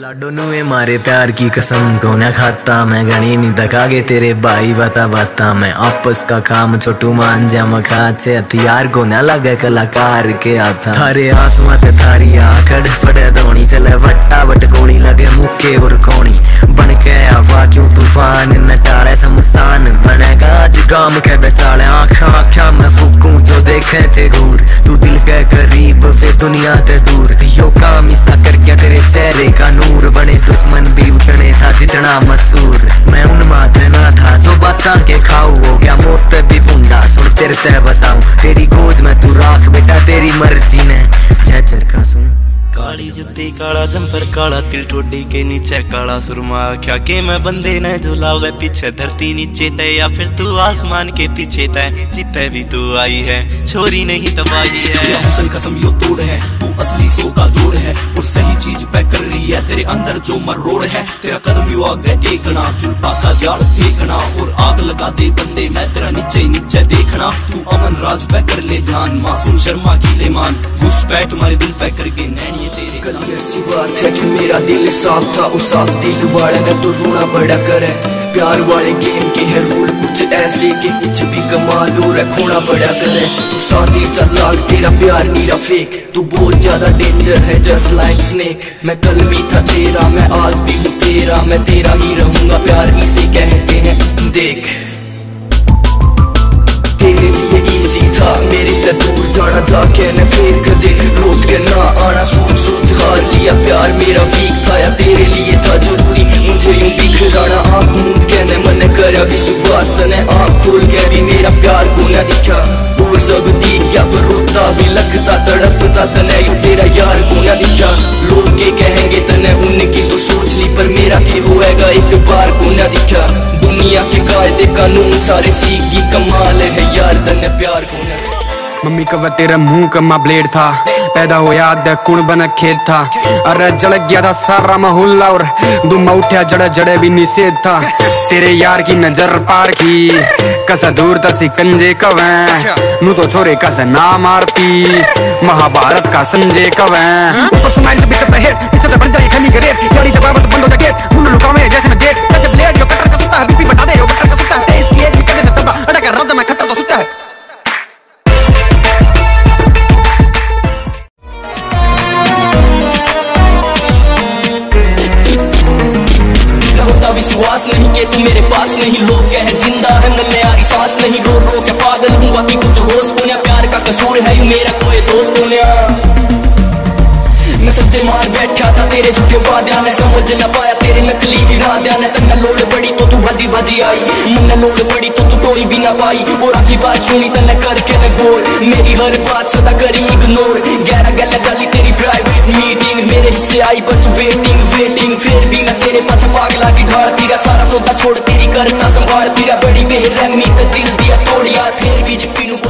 लाडो नू मारे प्यार की कसम को न खाता मैं, घड़ी नहीं तकागे तेरे भाई बता बता मैं। आपस का काम छोटू मान जा मखा छे, हथियार को न लगे कलाकार के आता। थारे आसमा ते थारी आखड़ फड़े धोनी, चले वट्टा वट गोली लगे मुक्के और कोणी। बन के आवा क्यों तूफान न टाले, शमशान बनेगा आज काम के बेचाले। आँखा आँखा मैं फूकूं जो देखे थे घूर, तू दिल के करीब वे दुनिया ते दूर। यो काम ईसा कर क्या तेरे चेहरे का नूर, बने दुश्मन भी उतने था जितना मसूर। मैं उन मातना था जो बाता के खाऊ, हो गया मौत भी बुंदा सुन तेरे से बताऊं। तेरी गोद में तू राख बेटा तेरी मर्जी ने, जय चरखा सुन। काली जुत्ती काला जम्पर काला तिल, ठोडी के नीचे काला सुरमा। क्या के मैं बंदे न जो लावे पीछे धरती नीचे तय, या फिर तू आसमान के पीछे तय। जितने भी तू आई है छोरी नहीं तबाही है। ये असल कसम यो तोड़ है, तू असली सो का जोड़ है। और सही चीज पे कर रही है, तेरे अंदर जो मरोड़ है। तेरा कदम यो आगे टेकना, चुल्पा का जाल फेंकना। और आग लगा दे बंदे मैं तेरा नीचे नीचे देखना। तू अमन राज पे कर ले ध्यान, मासूम शर्मा की ले मान। घुस बैठ तुम्हारे दिल पे करके नैनी। कल ऐसी बात है कि मेरा दिल साफ था, उस साफ दिल वाले ने तो रोना बड़ा करे। प्यार वाले गेम के है रूल कुछ ऐसे कि कुछ भी कमा लो रखोना बड़ा करे। तू साथी चला तेरा प्यार मेरा फेक, तू बहुत ज्यादा डेंजर है जस्ट लाइक स्नेक। मैं कल भी था तेरा मैं आज भी हूँ तेरा, मैं तेरा ही रहूंगा प्यार भी से कहते हैं। देख तेरे लिए इजी था मेरे से दूर जाना था, कहने फिर कदे रोक के ना आना। सोच सोच हार लिया प्यार मेरा वीक था, या तेरे लिए था जरूरी मुझे यूं बिखराना। आँख मूंद कहने मन कर विश्वास तने, आँख खोल के भी मेरा प्यार को न दिखा। और सब ठीक क्या पर रोता भी लगता तड़पता तने, यूं तेरा यार को न दिखा। लोग के कहेंगे तने उनकी तो सोच ली, पर मेरा के होएगा एक बार को न दिखा। दुनिया के कायदे कानून सारे सीखी कमाल है यार तने प्यार को न। मम्मी कवा तेरा मुंह कमा ब्लेड था, पैदा होया कुण बना खेत था। अरे जल गया था सारा माहौल और दुम उठा जड़े जड़े भी निषेध था। तेरे यार की नजर पार की कसा दूर था सिकंजे कवे, नू तो छोरे कसा ना मारती महाभारत का संजय कवे। ऊपर स्माइल तो बिकता है पीछे से बन जाए खाली करे, यारी जब बंद हो जाए गेट मुंड लुकावे जैसे मैं गेट। जैसे ब्लेड यो कटर का सुता है बीपी बढ़ा दे, यो कटर का सुता है तेज की एक निकल सकता अड़ा कर राजा मैं खट्टा तो सुता है। विश्वास नहीं के तू मेरे पास नहीं, लोग कहे जिंदा है मन में आरी सांस नहीं। रो रो के पागल हूँ बाकी कुछ होश को ना, प्यार का कसूर है यू मेरा कोई दोस्त को ना। मैं सच्चे मार बैठा था तेरे झूठे वादिया ने, समझ न पाया तेरे नकली इरादिया ने। तन्ना लोड़ पड़ी तो तू भजी भजी आई, मन लोड़ पड़ी तो तू टोई भी ना पाई। और आपकी बात सुनी तन्ने करके न गोल, मेरी हर बात सदा करी इग्नोर। गहरा गला चली तेरी प्राइवेट मीटिंग, मेरे हिस्से आई बस वेटिंग वेटिंग। फिर भी न तेरे पाछा पागला की ढाल, तेरा सारा सौदा छोड़ तेरी करना संभाल। तेरा बड़ी बेरहमी दिल दिया तोड़ यार, फिर भी जिप्पी नू